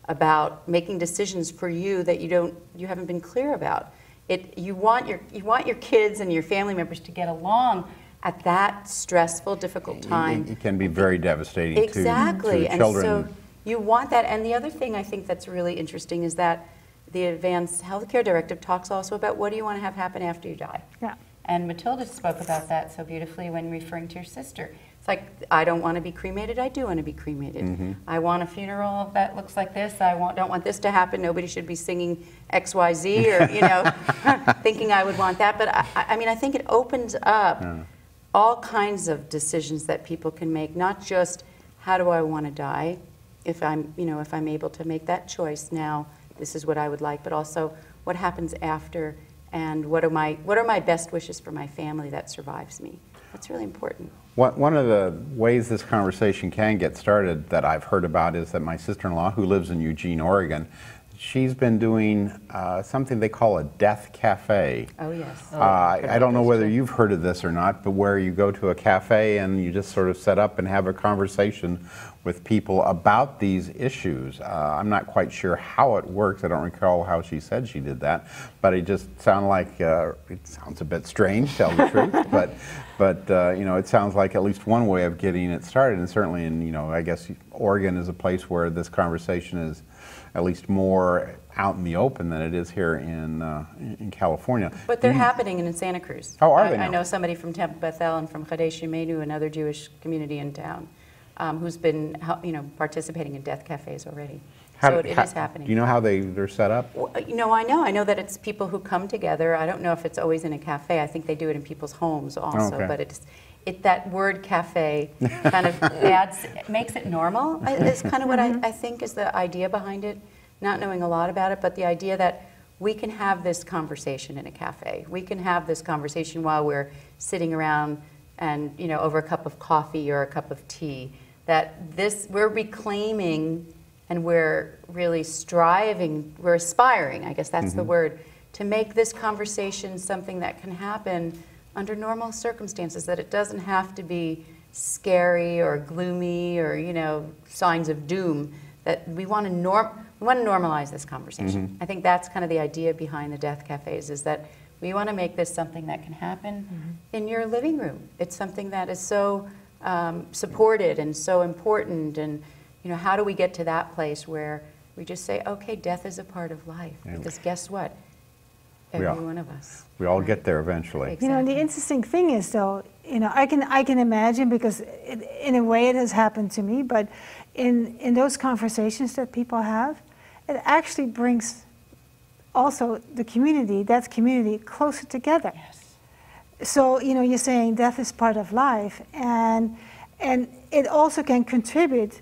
about making decisions for you that you don't you haven't been clear about? It, you want your you want your kids and your family members to get along, at that stressful, difficult time. It, it can be very devastating exactly. to, to and children. Exactly, and so you want that. And the other thing I think that's really interesting is that the Advanced Healthcare Directive talks also about what do you want to have happen after you die. Yeah. And Matilda spoke about that so beautifully when referring to your sister. It's like, I don't want to be cremated, I do want to be cremated. Mm-hmm. I want a funeral that looks like this, I want, don't want this to happen, nobody should be singing X Y Z or, you know, thinking I would want that. But I, I mean, I think it opens up yeah. all kinds of decisions that people can make, not just how do I want to die, if I'm, you know, if I'm able to make that choice now, this is what I would like, but also what happens after and what are my, what are my best wishes for my family that survives me. That's really important. One of the ways this conversation can get started that I've heard about is that my sister-in-law, who lives in Eugene, Oregon, she's been doing uh, something they call a death cafe. Oh, yes. Oh, uh, I don't know whether you've heard of this or not, but where you go to a cafe and you just sort of set up and have a conversation with people about these issues. Uh, I'm not quite sure how it works. I don't recall how she said she did that, but it just sounded like, uh, it sounds a bit strange, tell the truth, but, but uh, you know, it sounds like at least one way of getting it started, and certainly in, you know, I guess Oregon is a place where this conversation is at least more out in the open than it is here in uh, in California. But they're mm. happening in Santa Cruz. Oh, are I, they now? I know somebody from Temple Beth El and from Chodesh Shimenu, another Jewish community in town, um, who's been you know participating in death cafes already. How, so it, how, it is happening. Do you know how they, they're set up? Well, you know, I know. I know that it's people who come together. I don't know if it's always in a cafe. I think they do it in people's homes also. Okay. But it's it that word cafe kind of adds, makes it normal. Is kind of what I, I think is the idea behind it. Not knowing a lot about it, but the idea that we can have this conversation in a cafe. We can have this conversation while we're sitting around and you know over a cup of coffee or a cup of tea. That this we're reclaiming. And we're really striving, we're aspiring, I guess that's mm-hmm. the word, to make this conversation something that can happen under normal circumstances, that it doesn't have to be scary or gloomy or, you know, signs of doom, that we want to norm, we want to normalize this conversation. Mm-hmm. I think that's kind of the idea behind the death cafes, is that we want to make this something that can happen mm-hmm. in your living room. It's something that is so um, supported and so important, and you know, how do we get to that place where we just say, okay, death is a part of life? Because guess what? Every all, one of us. We all right? get there eventually. Exactly. You know, and the interesting thing is, though, you know, I can, I can imagine, because it, in a way it has happened to me, but in, in those conversations that people have, it actually brings also the community, that community, closer together. Yes. So, you know, you're saying death is part of life, and, and it also can contribute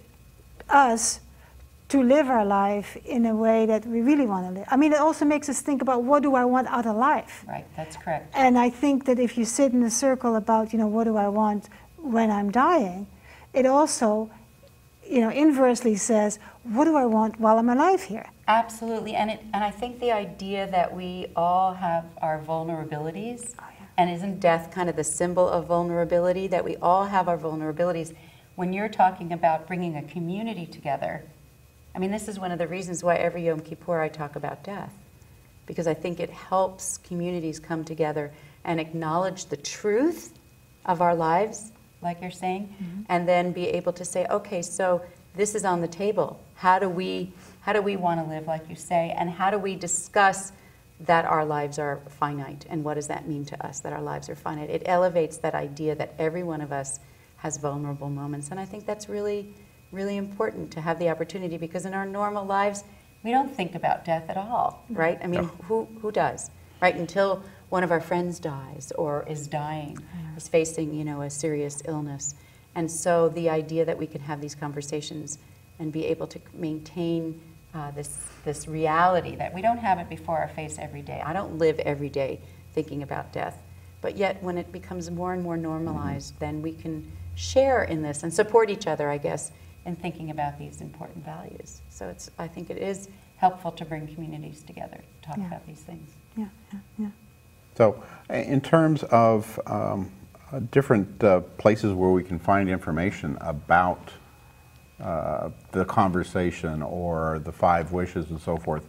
us to live our life in a way that we really want to live. I mean, it also makes us think about, what do I want out of life? Right, that's correct. And I think that if you sit in a circle about, you know, what do I want when I'm dying, it also, you know, inversely says, what do I want while I'm alive here? Absolutely, and it, and I think the idea that we all have our vulnerabilities, oh, yeah. and isn't death kind of the symbol of vulnerability, that we all have our vulnerabilities. When you're talking about bringing a community together, I mean, this is one of the reasons why every Yom Kippur I talk about death, because I think it helps communities come together and acknowledge the truth of our lives, like you're saying, mm-hmm. and then be able to say, okay, so this is on the table. How do we, how do we want to live, like you say, and how do we discuss that our lives are finite, and what does that mean to us, that our lives are finite? It elevates that idea that every one of us has vulnerable moments, and I think that's really, really important to have the opportunity, because in our normal lives, we don't think about death at all, right? I mean, no. who, who does, right? Until one of our friends dies, or is dying, yeah. is facing, you know, a serious illness. And so the idea that we can have these conversations and be able to maintain uh, this, this reality that we don't have it before our face every day. I don't live every day thinking about death, but yet when it becomes more and more normalized, mm-hmm. then we can share in this and support each other, I guess, in thinking about these important values. So it's, I think it is helpful to bring communities together to talk yeah. about these things. Yeah, yeah, yeah. So in terms of um, different uh, places where we can find information about uh, the conversation or the Five Wishes and so forth,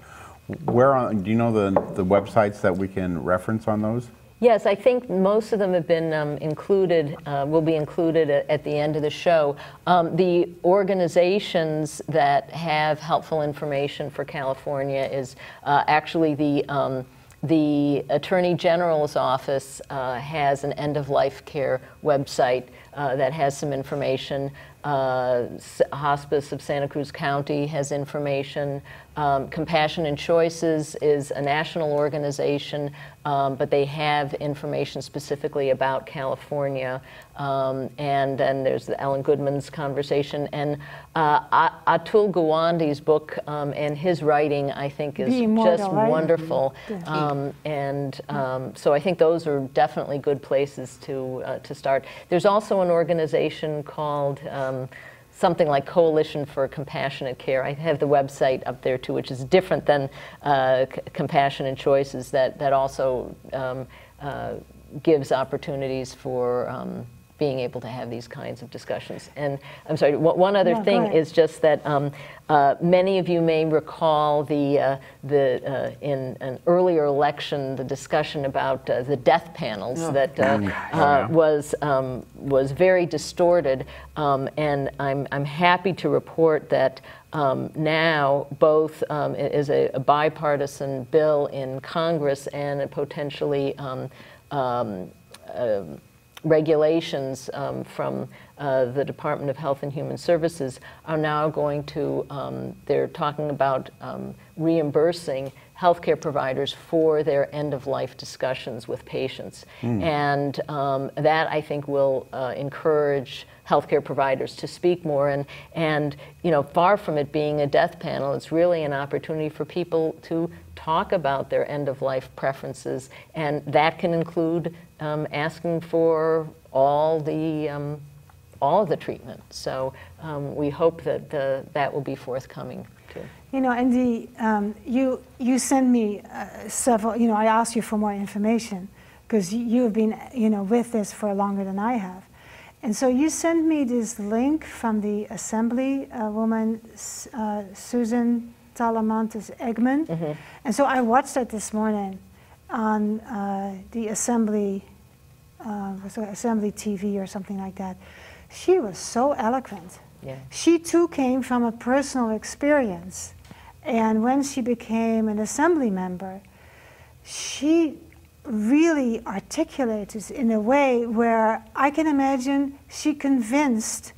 where on, do you know the, the websites that we can reference on those? Yes, I think most of them have been um, included, uh, will be included at, at the end of the show. Um, the organizations that have helpful information for California is uh, actually the um, the Attorney General's office uh, has an end-of-life care website uh, that has some information. Uh, Hospice of Santa Cruz County has information. Um, Compassion and Choices is a national organization, um, but they have information specifically about California. Um, and then there's the Ellen Goodman's conversation. And uh, Atul Gawande's book um, and his writing, I think, is Being Mortal, just right? wonderful. Yeah. Um, and um, so I think those are definitely good places to, uh, to start. There's also an organization called um, something like Coalition for Compassionate Care. I have the website up there too, which is different than uh, Compassion and Choices, that, that also um, uh, gives opportunities for um, being able to have these kinds of discussions. And I'm sorry, one other no, thing is just that um, uh, many of you may recall the, uh, the uh, in an earlier election, the discussion about uh, the death panels oh. that uh, oh, uh, was, um, was very distorted. Um, and I'm, I'm happy to report that Um, now, both um, is a, a bipartisan bill in Congress and a potentially um, um, uh, regulations um, from uh, the Department of Health and Human Services are now going to, um, they're talking about um, reimbursing healthcare providers for their end-of-life discussions with patients. Mm. And um, that, I think, will uh, encourage healthcare providers to speak more. And, and, you know, far from it being a death panel, it's really an opportunity for people to talk about their end-of-life preferences. And that can include um, asking for all the, um, all the treatment. So um, we hope that the, that will be forthcoming. You know, and the, um, you, you send me uh, several, you know, I asked you for more information because you have been, you know, with this for longer than I have. And so you sent me this link from the assembly uh, woman, uh, Susan Talamantes Eggman. Mm-hmm. And so I watched that this morning on uh, the assembly, uh, assembly T V or something like that. She was so eloquent. Yeah. She too came from a personal experience. And when she became an assembly member, she really articulated in a way where I can imagine she convinced,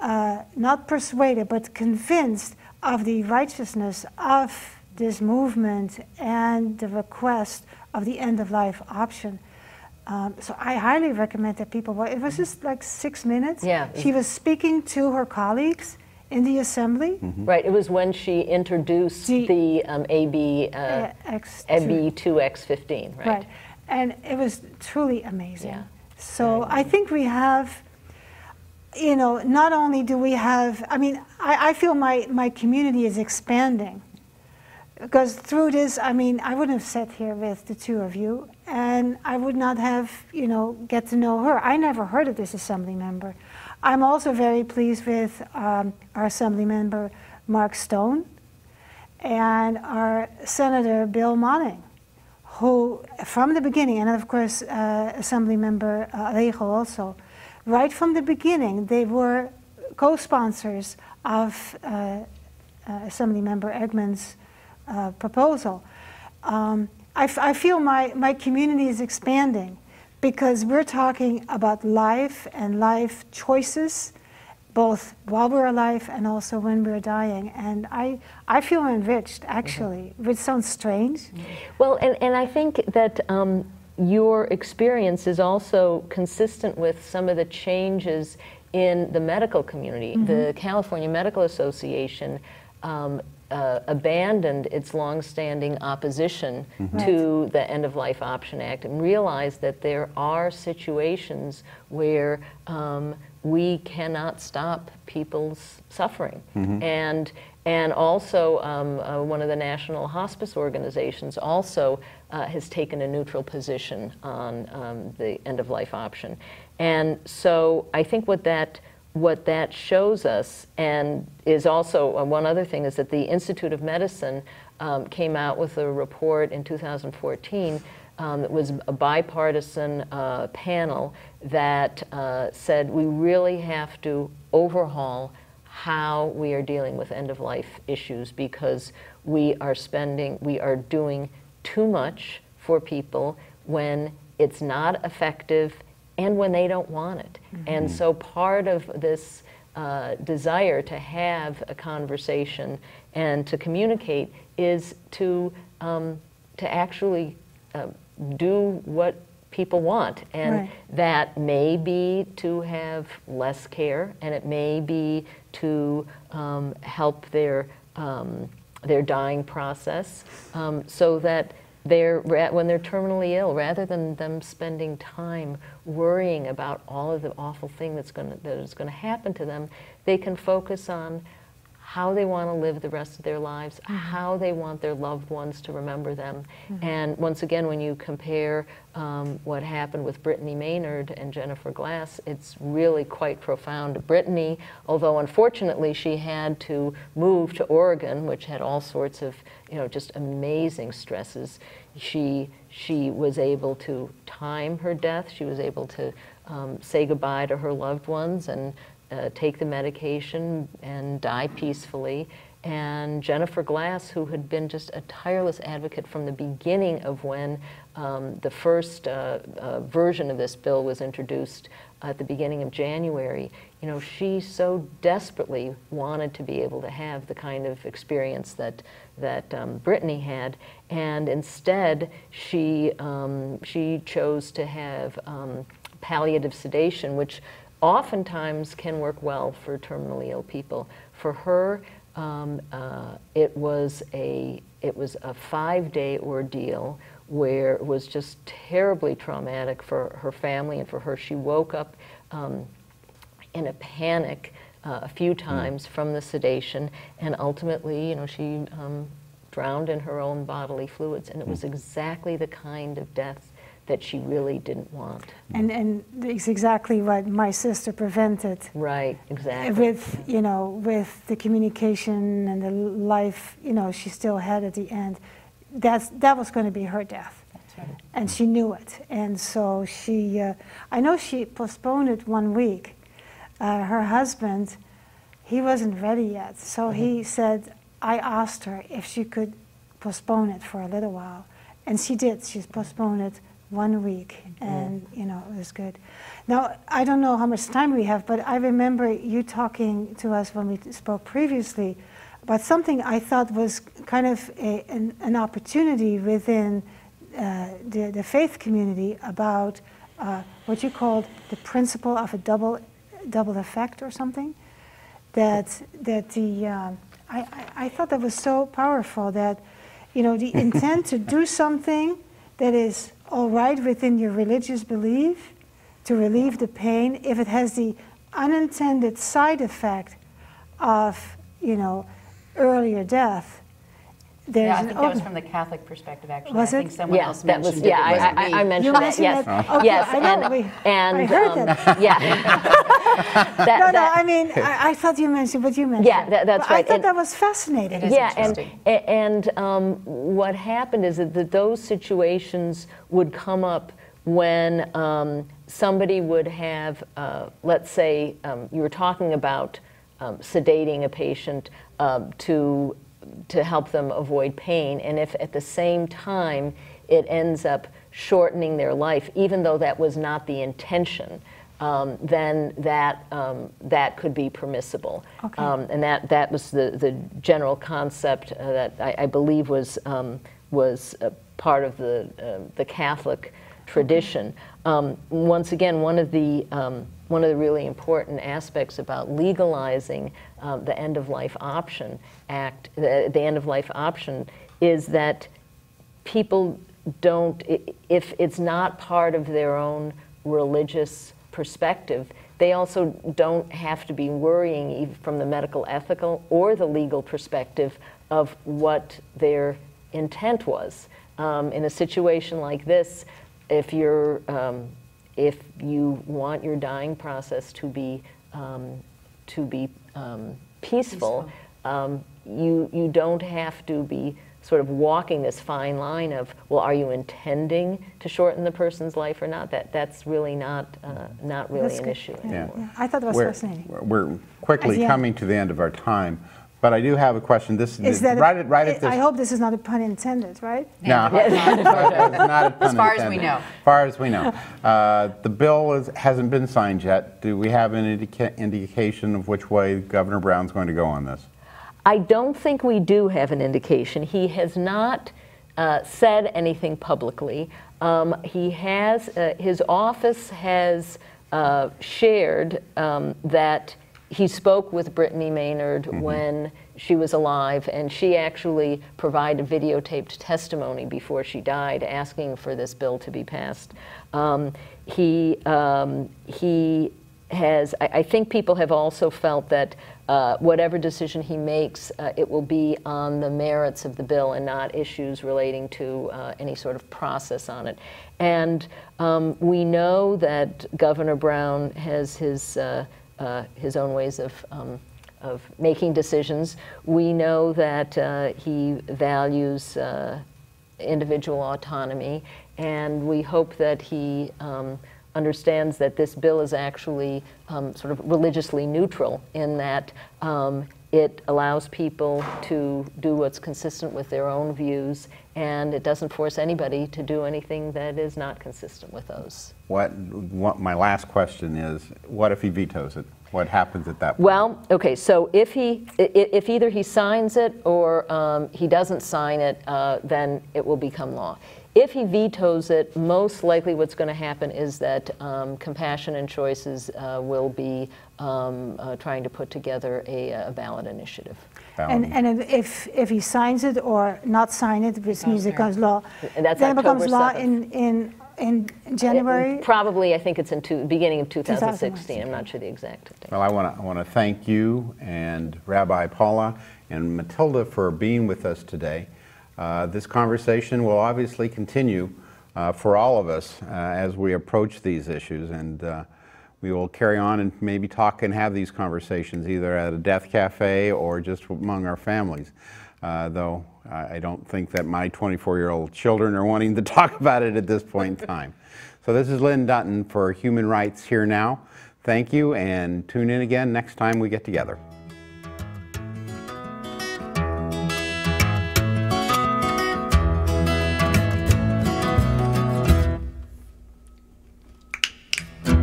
uh, not persuaded, but convinced of the righteousness of this movement and the request of the end-of-life option. Um, so I highly recommend that people, well, it was just like six minutes. Yeah. She was speaking to her colleagues in the assembly. Mm-hmm. Right, it was when she introduced the, the um, A B, uh, uh, A B two X fifteen, right? Right, and it was truly amazing. Yeah. So yeah. I think we have, you know, not only do we have, I mean, I, I feel my, my community is expanding. Because through this, I mean, I wouldn't have sat here with the two of you, and I would not have, you know, get to know her. I never heard of this assembly member. I'm also very pleased with um, our assembly member, Mark Stone, and our Senator Bill Monning, who from the beginning, and of course, uh, assembly member Alejo also, right from the beginning, they were co-sponsors of uh, uh, assembly member Eggman's Uh, proposal. Um, I, f I feel my, my community is expanding because we're talking about life and life choices, both while we're alive and also when we're dying. And I, I feel enriched, actually, mm-hmm. which sounds strange. Well, and, and I think that um, your experience is also consistent with some of the changes in the medical community. Mm-hmm. The California Medical Association um, Uh, abandoned its long-standing opposition mm-hmm. to the End of Life Option Act and realized that there are situations where um, we cannot stop people's suffering. Mm-hmm. And and also um, uh, one of the national hospice organizations also uh, has taken a neutral position on um, the End of Life Option. And so I think what that What that shows us, and is also uh, one other thing, is that the Institute of Medicine um, came out with a report in two thousand fourteen um, that was a bipartisan uh, panel that uh, said we really have to overhaul how we are dealing with end-of-life issues, because we are spending, we are doing too much for people when it's not effective and when they don't want it. Mm-hmm. And so part of this uh, desire to have a conversation and to communicate is to, um, to actually uh, do what people want. And right. that may be to have less care, and it may be to um, help their, um, their dying process, um, so that they're, when they're terminally ill, rather than them spending time worrying about all of the awful thing that's gonna, that is going to happen to them, they can focus on how they want to live the rest of their lives, mm-hmm. how they want their loved ones to remember them. Mm-hmm. And once again, when you compare um, what happened with Brittany Maynard and Jennifer Glass, it's really quite profound. Brittany, although unfortunately she had to move to Oregon, which had all sorts of, you know, just amazing stresses, she, she was able to time her death. She was able to um, say goodbye to her loved ones and Uh, take the medication and die peacefully. And Jennifer Glass, who had been just a tireless advocate from the beginning of when um, the first uh, uh, version of this bill was introduced at the beginning of January, you know, she so desperately wanted to be able to have the kind of experience that that um, Brittany had, and instead she um, she chose to have um, palliative sedation, which oftentimes can work well for terminally ill people. For her, um, uh, it was a it was a five-day ordeal where it was just terribly traumatic for her family and for her. She woke up um, in a panic uh, a few times mm. from the sedation, and ultimately, you know, she um, drowned in her own bodily fluids, and it was exactly the kind of death that she really didn't want. And and it's exactly what my sister prevented. Right, exactly. With, you know, with the communication and the life, you know, she still had at the end. That's, that was going to be her death. That's right. And she knew it. And so she, uh, I know she postponed it one week. Uh, her husband, he wasn't ready yet. So mm-hmm. he said, I asked her if she could postpone it for a little while. And she did, she postponed it one week, and yeah. you know, it was good. Now, I don't know how much time we have, but I remember you talking to us when we spoke previously about something I thought was kind of a, an, an opportunity within uh, the, the faith community about uh, what you called the principle of a double double effect or something. That that the uh, I, I I thought that was so powerful, that you know, the intent to do something that is all right within your religious belief, to relieve the pain, if it has the unintended side effect of, you know, earlier death. There's yeah, I think that was from the Catholic perspective, actually. Was it? I think someone yeah, else that mentioned was, it. Yeah, it wasn't I, I, I mentioned you that, yes. That? Okay, yes, I know, and, we, and I heard um, that. Yeah. that, no, no, that, I mean, I, I thought you mentioned what you mentioned. Yeah, that, that's but right. I thought and, that was fascinating. It is yeah, interesting. And, and um, what happened is that, that those situations would come up when um, somebody would have, uh, let's say, um, you were talking about um, sedating a patient um, to to help them avoid pain, and if at the same time it ends up shortening their life, even though that was not the intention, um, then that um, that could be permissible. Okay. Um, and that that was the the general concept uh, that I, I believe was um, was a part of the uh, the Catholic tradition. Um, once again, one of the um, one of the really important aspects about legalizing um, the End of Life Option Act, the, the End of Life Option, is that people don't, if it's not part of their own religious perspective, they also don't have to be worrying, even from the medical, ethical, or the legal perspective, of what their intent was. Um, in a situation like this, if you're um, if you want your dying process to be um, to be um, peaceful, peaceful. Um, you you don't have to be sort of walking this fine line of, well, are you intending to shorten the person's life or not? That that's really not uh, not really that's an good. issue anymore. Yeah. Yeah. I thought that was we're, fascinating. We're quickly yeah. coming to the end of our time, but I do have a question. This is that right, a, at, right it, at this. I hope this is not a pun intended, right? No, it's not a pun as far intended, as we know. As far as we know, uh, the bill is, hasn't been signed yet. Do we have an indica indication of which way Governor Brown's going to go on this? I don't think we do have an indication. He has not uh, said anything publicly. Um, he has, uh, his office has uh, shared um, that he spoke with Brittany Maynard mm-hmm. when she was alive, and she actually provided videotaped testimony before she died asking for this bill to be passed. Um, he, um, he has, I, I think people have also felt that Uh, whatever decision he makes, uh, it will be on the merits of the bill and not issues relating to uh, any sort of process on it. And um, we know that Governor Brown has his, uh, uh, his own ways of, um, of making decisions. We know that uh, he values uh, individual autonomy, and we hope that he um, understands that this bill is actually um, sort of religiously neutral in that um, it allows people to do what's consistent with their own views, and it doesn't force anybody to do anything that is not consistent with those. What, what my last question is, what if he vetoes it? What happens at that point? Well, okay, so if he, if either he signs it or um, he doesn't sign it, uh, then it will become law. If he vetoes it, most likely what's going to happen is that um, Compassion and Choices uh, will be um, uh, trying to put together a, a ballot initiative. And, and if, if he signs it or not sign it, which means it becomes law, then it becomes law in, in, in January? It, probably, I think it's in two, beginning of two thousand sixteen. I'm not sure the exact date. Well, I want to I want to thank you and Rabbi Paula and Matilda for being with us today. Uh, this conversation will obviously continue uh, for all of us uh, as we approach these issues, and uh, we will carry on and maybe talk and have these conversations either at a death cafe or just among our families, uh, though I don't think that my twenty-four-year-old children are wanting to talk about it at this point in time. So this is Lynn Dutton for Human Rights Here Now. Thank you, and tune in again next time we get together.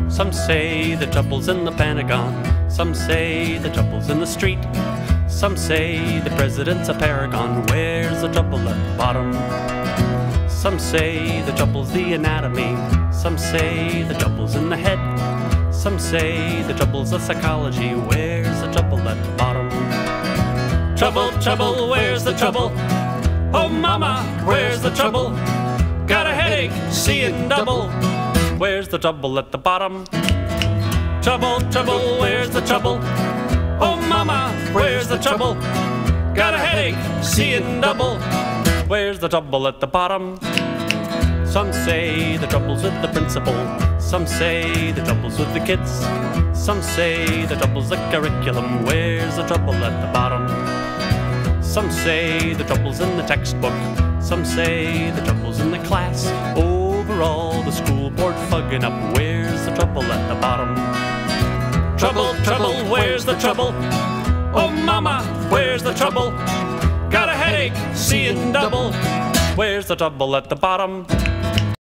Some say the trouble's in the Pentagon. Some say the trouble's in the street. Some say the president's a paragon. Where's the trouble at the bottom? Some say the trouble's the anatomy. Some say the trouble's in the head. Some say the trouble's the psychology. Where's the trouble at the bottom? Trouble, trouble, where's the trouble? Oh mama, where's the trouble? Got a headache, seeing double. Where's the trouble at the bottom? Trouble, trouble, where's the trouble? Oh mama, where's the trouble? Got a headache, seeing double. Where's the trouble at the bottom? Some say the trouble's with the principal. Some say the trouble's with the kids. Some say the trouble's the curriculum. Where's the trouble at the bottom? Some say the trouble's in the textbook. Some say the trouble's in the class. Oh, overall, the school board fugging up. Where's the trouble at the bottom? Trouble, trouble, where's the trouble? Oh mama, where's the trouble? Got a headache, seeing double. Where's the trouble at the bottom?